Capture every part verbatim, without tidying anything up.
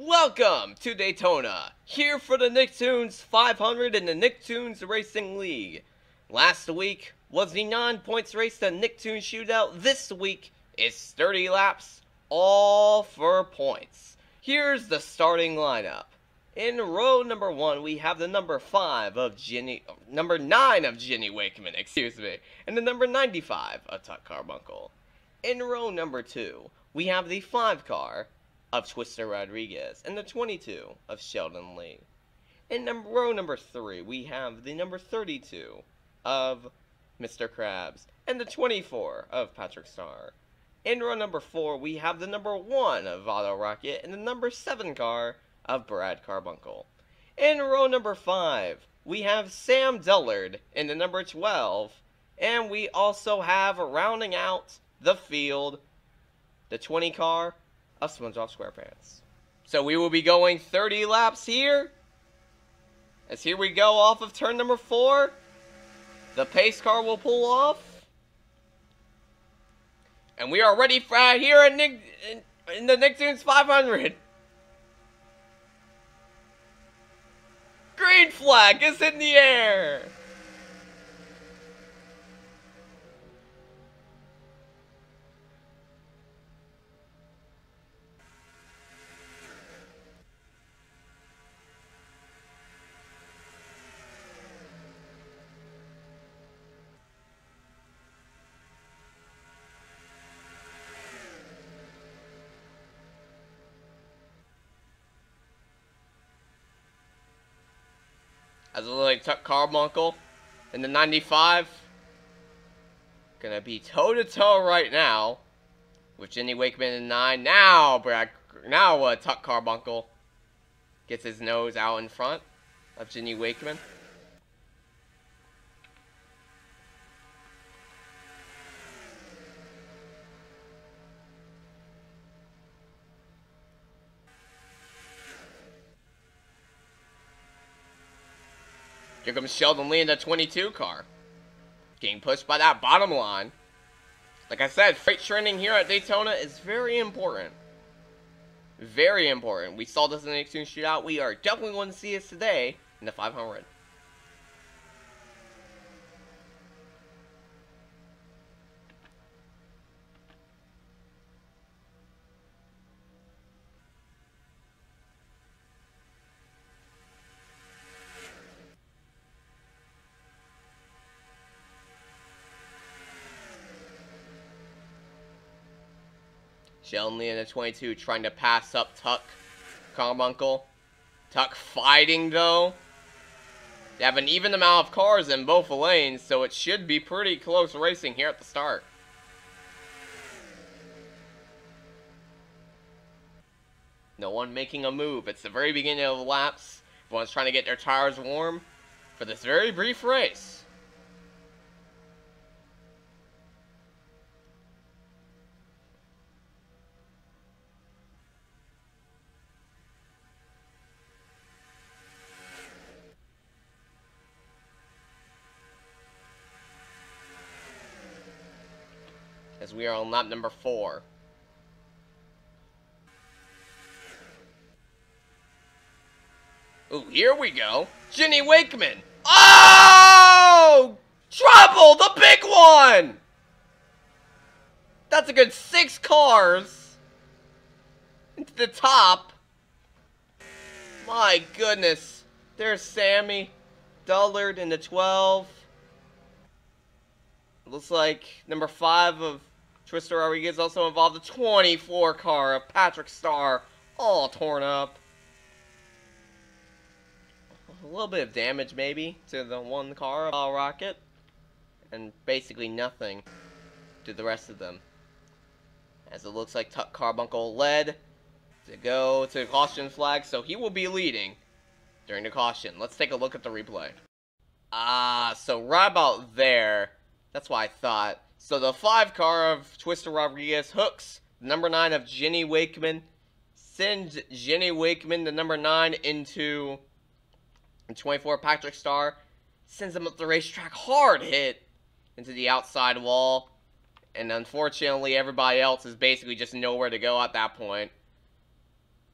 Welcome to Daytona, here for the Nicktoons five hundred and the Nicktoons Racing League. Last week was the nine points race to Nicktoons Shootout. This week is thirty laps, all for points. Here's the starting lineup. In row number one, we have the number five of Jenny, number nine of Jenny Wakeman, excuse me, and the number ninety-five of Tuck Carbuncle. In row number two, we have the five car of Twister Rodriguez and the twenty-two of Sheldon Lee. In number, row number three, we have the number thirty-two of Mister Krabs and the twenty-four of Patrick Star. In row number four, we have the number one of Otto Rocket and the number seven car of Brad Carbuncle. In row number five, we have Sam Dullard and the number twelve, and we also have, rounding out the field, the twenty car of SpongeBob SquarePants. So we will be going thirty laps here, as here we go off of turn number four. The pace car will pull off, and we are ready for uh, here in, Nick, in, in the Nicktoons five hundred. Green flag is in the air. As a little Tuck Carbuncle in the ninety-five. Gonna be toe to toe right now with Jenny Wakeman in nine. Now Brad, now uh, Tuck Carbuncle gets his nose out in front of Jenny Wakeman. Here comes Sheldon Lee in the twenty-two car. Getting pushed by that bottom line. Like I said, freight trending here at Daytona is very important. Very important. We saw this in the Nicktoons Shootout. We are definitely going to see this today in the five hundred. Sheldon Lee in the twenty-two trying to pass up Tuck Carbuncle. Tuck fighting though. They have an even amount of cars in both lanes, so it should be pretty close racing here at the start. No one making a move. It's the very beginning of the laps. Everyone's trying to get their tires warm for this very brief race. As we are on lap number four. Ooh, here we go. Jenny Wakeman. Oh! Trouble, the big one! That's a good six cars into the top. My goodness. There's Sammy Dullard in the twelve. It looks like number five of Twister Rodriguez also involved, the twenty-four car of Patrick Star, all torn up. A little bit of damage maybe to the one car of All Rocket, and basically nothing to the rest of them. As it looks like Tuck Carbuncle led to go to the caution flag, so he will be leading during the caution. Let's take a look at the replay. Ah, so right about there, that's what I thought. So the five car of Twister Rodriguez hooks the number nine of Jenny Wakeman, sends Jenny Wakeman, the number nine, into twenty-four Patrick Star, sends him up the racetrack, hard hit into the outside wall, and unfortunately everybody else is basically just nowhere to go at that point.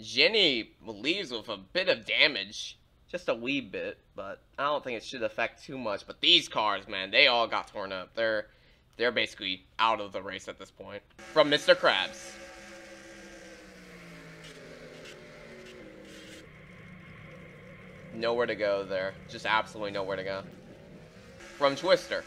Jenny leaves with a bit of damage. Just a wee bit, but I don't think it should affect too much. But these cars, man, they all got torn up. They're they're basically out of the race at this point. From Mister Krabs. Nowhere to go there. Just absolutely nowhere to go. From Twister.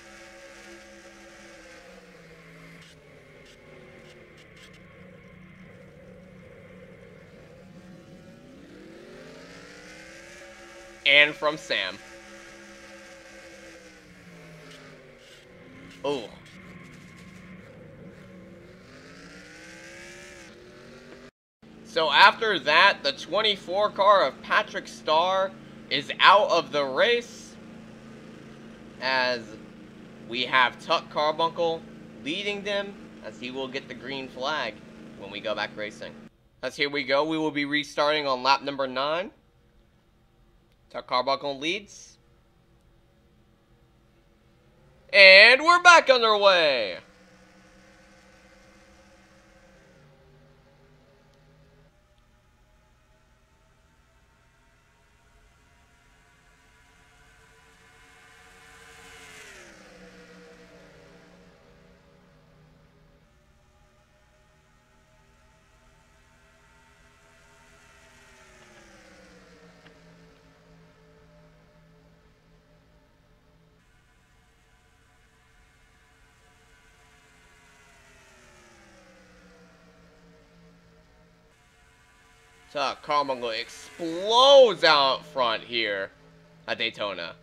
And from Sam. Oh. So after that, the twenty-four car of Patrick Star is out of the race, as we have Tuck Carbuncle leading them, as he will get the green flag when we go back racing. As here we go, we will be restarting on lap number nine. Tuck Carbuncle leads. And we're back underway! Tuck Carbuncle explodes out front here at Daytona.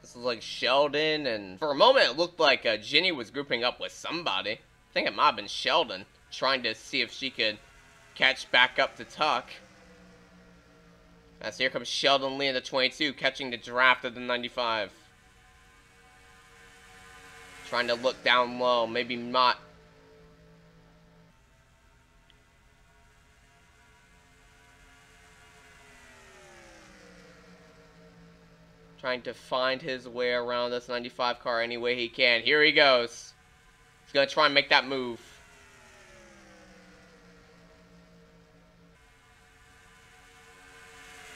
This was like Sheldon, and for a moment it looked like uh, Jenny was grouping up with somebody. I think it might have been Sheldon, trying to see if she could catch back up to Tuck. As here comes Sheldon Lee in the twenty-two, catching the draft of the ninety-five. Trying to look down low, maybe not. Trying to find his way around this ninety-five car any way he can. Here he goes. He's going to try and make that move.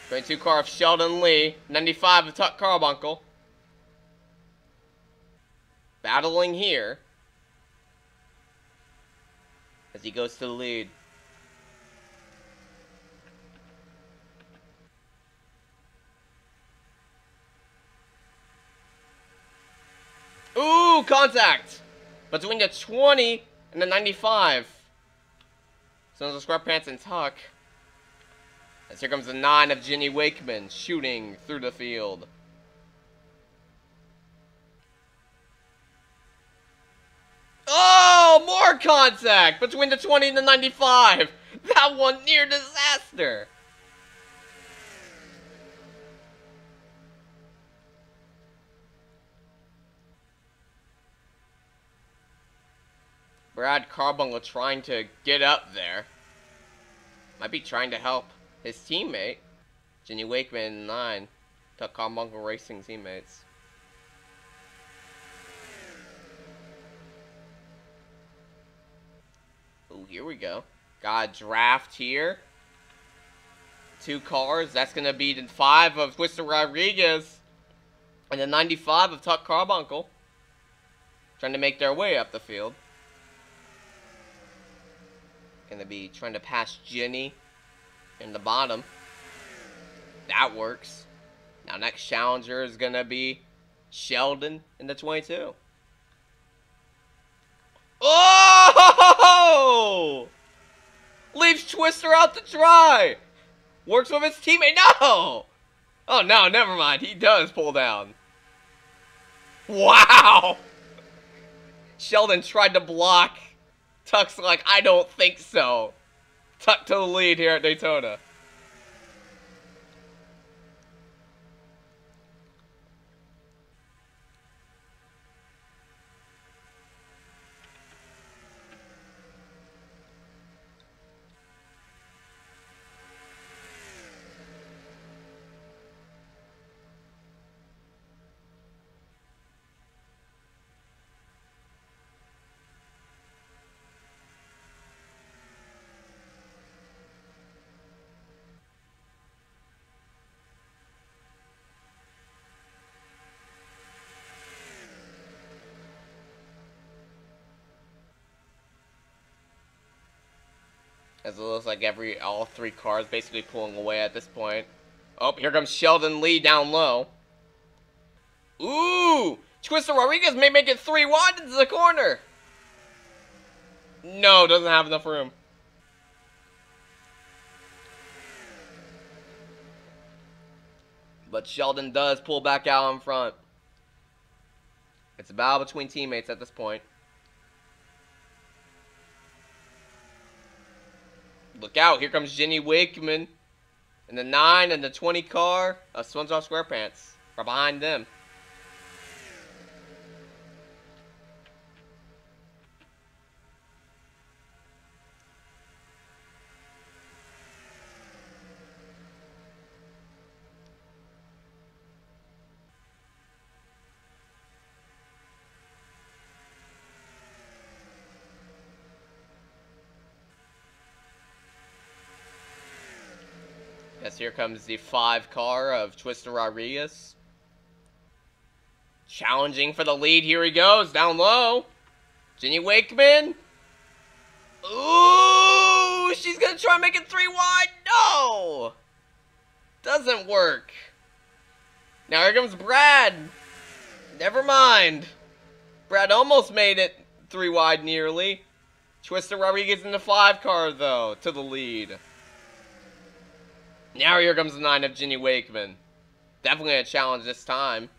twenty-two car of Sheldon Lee. ninety-five of Tuck Carbuncle. Battling here. As he goes to the lead. Ooh, contact! Between the twenty and the ninety-five. So the SquarePants and Tuck. As here comes the nine of Jenny Wakeman, shooting through the field. Oh, more contact! Between the twenty and the ninety-five! That one near disaster! Brad Carbuncle trying to get up there. Might be trying to help his teammate. Jenny Wakeman, nine. Tuck Carbuncle Racing teammates. Oh, here we go. Got a draft here. Two cars. That's going to be the five of Twister Rodriguez. And the ninety-five of Tuck Carbuncle. Trying to make their way up the field. Gonna be trying to pass Jenny in the bottom. That works. Now next challenger is gonna be Sheldon in the twenty-two. Oh! Leaves Twister out to dry. Works with his teammate. No! Oh no, never mind. He does pull down. Wow! Sheldon tried to block. Tuck's like, I don't think so. Tuck to the lead here at Daytona. As it looks like every all three cars basically pulling away at this point. Oh, here comes Sheldon Lee down low. Ooh! Twister Rodriguez may make it three wide into the corner. No, doesn't have enough room. But Sheldon does pull back out in front. It's a battle between teammates at this point. Look out, here comes Jenny Wakeman in the nine and the twenty car of SpongeBob SquarePants are behind them. Yes, here comes the five car of Twister Rodriguez. Challenging for the lead. Here he goes. Down low. Jenny Wakeman. Ooh! She's going to try and make it three wide. No! Doesn't work. Now here comes Brad. Never mind. Brad almost made it three wide nearly. Twister Rodriguez in the five car, though, to the lead. Now here comes the nine of Jenny Wakeman. Definitely a challenge this time.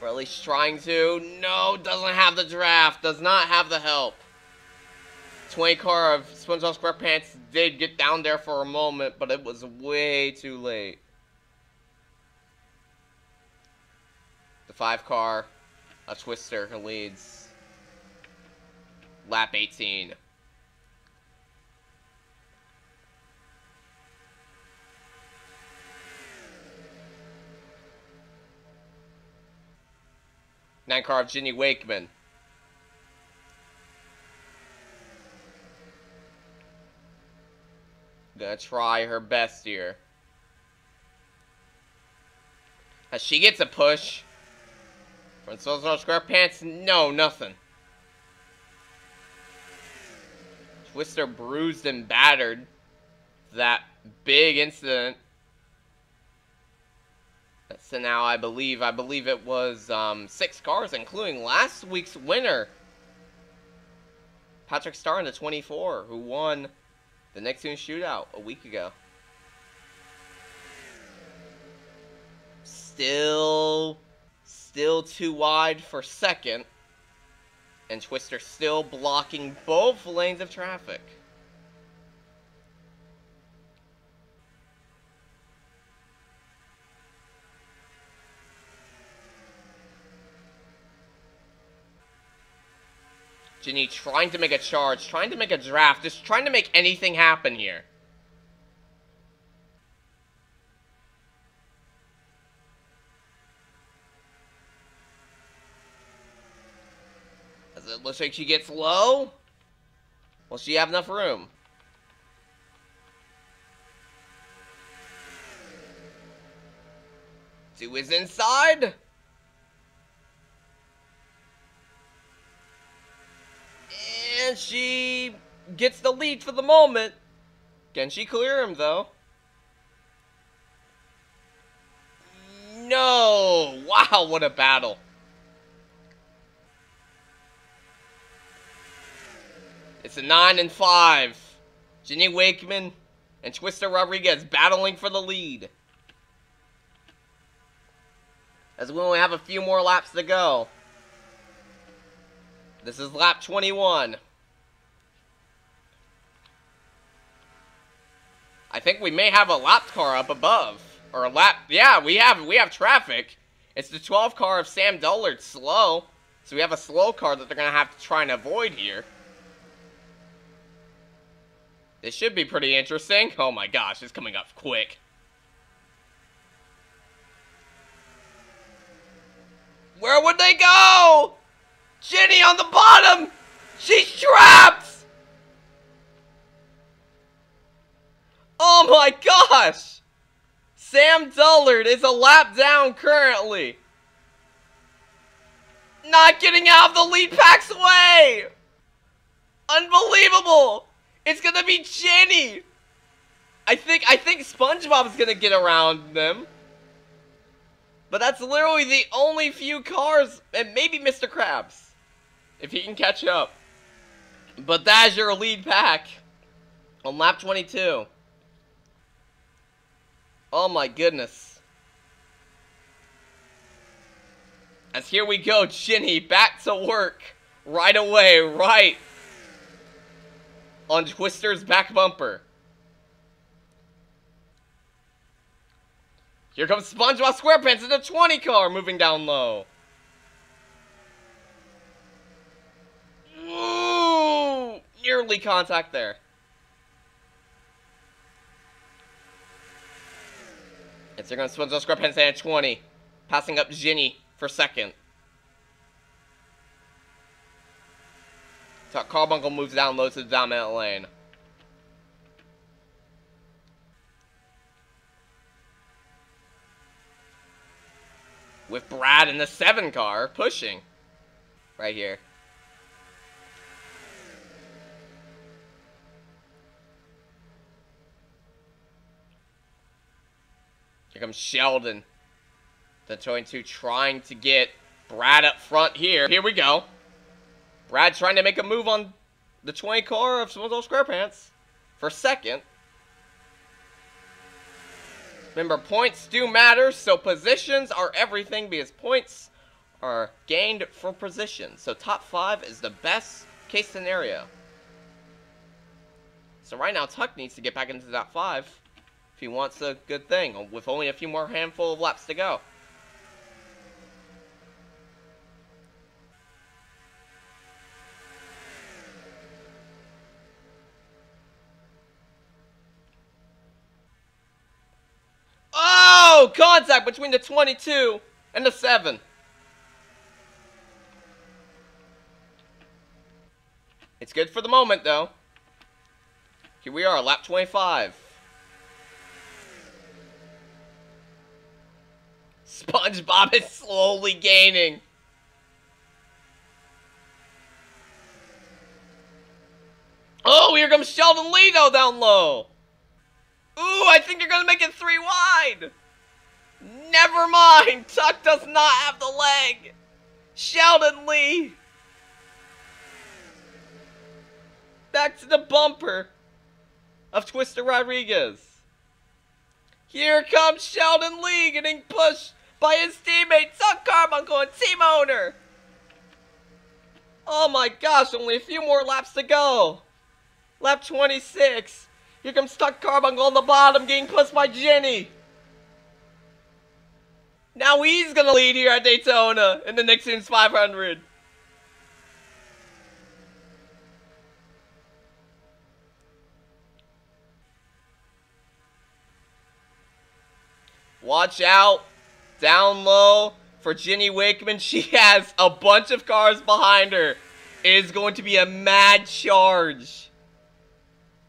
Or at least trying to. No, doesn't have the draft. Does not have the help. twenty car of SpongeBob SquarePants did get down there for a moment, but it was way too late. The five car of Twister leads. Lap eighteen. nine car of Jenny Wakeman. Gonna try her best here. As she gets a push. From SpongeBob SquarePants, no, nothing. Twister bruised and battered. That big incident. So now I believe, I believe it was um, six cars, including last week's winner, Patrick Star in the twenty-four, who won the Nicktoons Shootout a week ago. Still, still too wide for second, and Twister still blocking both lanes of traffic. Jenny trying to make a charge, trying to make a draft, just trying to make anything happen here. As it looks like she gets low. Will she have enough room? Two is inside. And she gets the lead for the moment. Can she clear him, though? No! Wow, what a battle. It's a nine and five. Jenny Wakeman and Twister Rodriguez battling for the lead. as we only have a few more laps to go. This is lap twenty-one. I think we may have a lapped car up above. Or a lap... Yeah, we have we have traffic. It's the twelve car of Sam Dullard slow. So we have a slow car that they're going to have to try and avoid here. This should be pretty interesting. Oh my gosh, it's coming up quick. Where would they go? Jenny on the bottom! She's trapped! Oh my gosh! Sam Dullard is a lap down currently. Not getting out of the lead pack's way! Unbelievable! It's gonna be Jenny! I think I think SpongeBob's gonna get around them. But that's literally the only few cars, and maybe Mister Krabs, if he can catch up. But that's your lead pack on lap twenty-two. Oh my goodness. As here we go, Jenny back to work right away, right on Twister's back bumper. Here comes SpongeBob SquarePants in the twenty car, moving down low. Ooh, nearly contact there. And so you're going to SpongeBob SquarePants in the twenty, passing up Jenny for second. Tuck Carbuncle moves down low to the dominant lane. With Brad in the seven car pushing right here. Here comes Sheldon. The twenty-two trying to get Brad up front here. Here we go. Brad trying to make a move on the twenty car of SpongeBob SquarePants for second. Remember, points do matter, so positions are everything because points are gained for position. So top five is the best case scenario. So right now, Tuck needs to get back into top five if he wants a good thing, with only a few more handful of laps to go. Contact between the twenty-two and the seven. It's good for the moment, though. Here we are, lap twenty-five. SpongeBob is slowly gaining. Oh, here comes Sheldon Lee, though, down low. Ooh, I think they're going to make it three wide. Never mind! Tuck does not have the leg! Sheldon Lee! Back to the bumper of Twister Rodriguez. Here comes Sheldon Lee getting pushed by his teammate Tuck Carbuncle and team owner! Oh my gosh, only a few more laps to go! Lap twenty-six. Here comes Tuck Carbuncle on the bottom getting pushed by Jenny! Now he's going to lead here at Daytona in the Nicktoons five hundred. Watch out. Down low for Jenny Wakeman. She has a bunch of cars behind her. It is going to be a mad charge.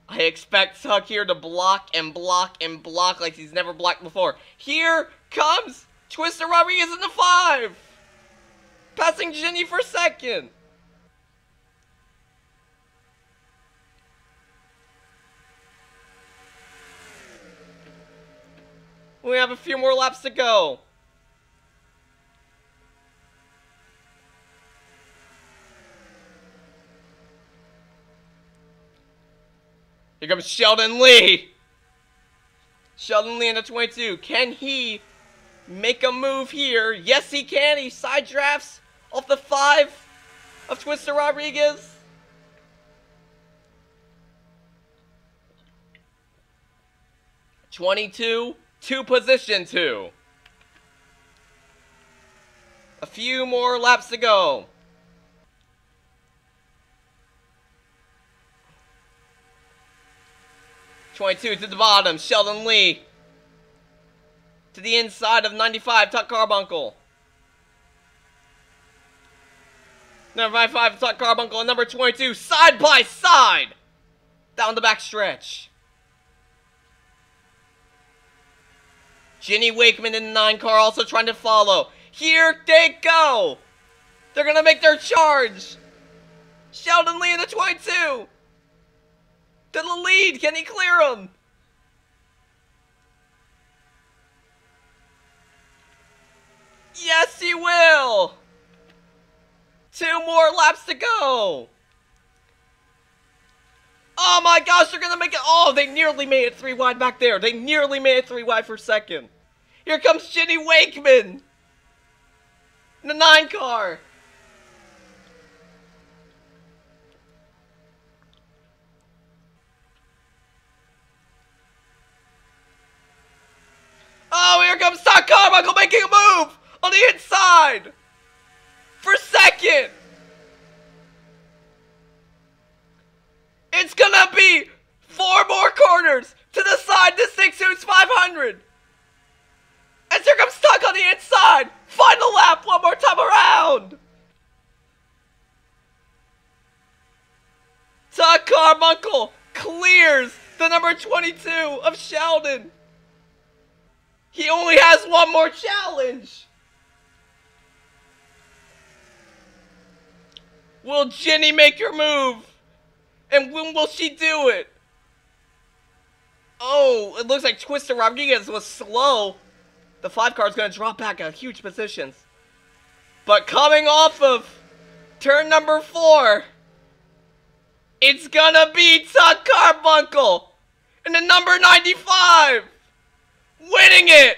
I expect Tuck here to block and block and block like he's never blocked before. Here comes Twister Rodriguez in the five! Passing Jenny for second! We have a few more laps to go. Here comes Sheldon Lee! Sheldon Lee in the twenty-two. Can he make a move here. Yes, he can. He side drafts off the five of Twister Rodriguez. twenty-two, to position two. A few more laps to go. twenty-two to the bottom, Sheldon Lee. To the inside of ninety-five, Tuck Carbuncle. Number ninety-five, Tuck Carbuncle, and number twenty-two, side by side. Down the back stretch. Jenny Wakeman in the nine car also trying to follow. Here they go. They're going to make their charge. Sheldon Lee in the twenty-two. To the lead. Can he clear him? Yes, he will. Two more laps to go. Oh my gosh, they're going to make it. Oh, they nearly made it three wide back there. They nearly made it three wide for a second. Here comes Jenny Wakeman. In the nine car. Oh, here comes Tuck Carbuncle making a move on the inside. For second. It's gonna be four more corners to the side to Nicktoons five hundred. And here comes Tuck on the inside. Final lap, one more time around. Tuck Carbuncle clears the number twenty-two of Sheldon. He only has one more challenge. Will Jenny make her move? And when will she do it? Oh, it looks like Twister Rodriguez was slow. The five car is going to drop back a huge positions. But coming off of turn number four, it's going to be Tuck Carbuncle in the number ninety-five. Winning it.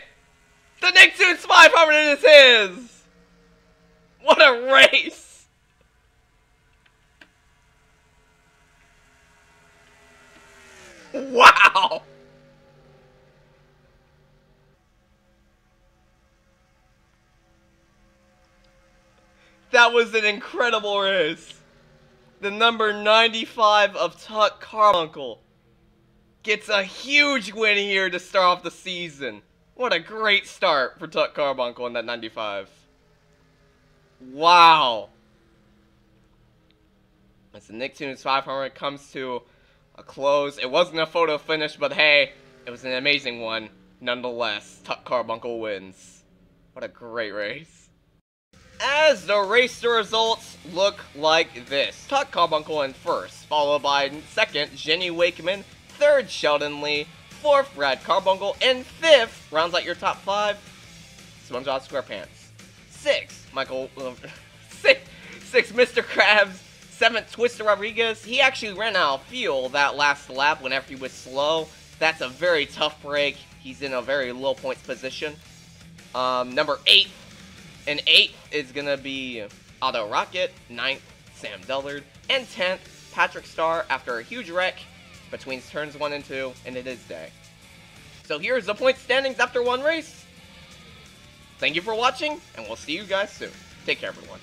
The Nicktoons five hundred is his. What a race. Wow! That was an incredible race. The number ninety-five of Tuck Carbuncle gets a huge win here to start off the season. What a great start for Tuck Carbuncle in that ninety-five. Wow! As the Nicktoons five hundred comes to a close. It wasn't a photo finish, but hey, it was an amazing one. Nonetheless, Tuck Carbuncle wins. What a great race. As the race results look like this. Tuck Carbuncle in first, followed by second, Jenny Wakeman, third, Sheldon Lee, fourth, Brad Carbuncle, and fifth, rounds out your top five, SpongeBob SquarePants. Sixth, Michael, uh, sixth, six, Mister Krabs. seventh, Twister Rodriguez. He actually ran out of fuel that last lap whenever he was slow. That's a very tough break. He's in a very low points position. Um, number eight. And eighth is going to be Otto Rocket. ninth, Sam Dullard. And tenth, Patrick Star after a huge wreck between turns one and two. And it is day. So here's the point standings after one race. Thank you for watching, and we'll see you guys soon. Take care, everyone.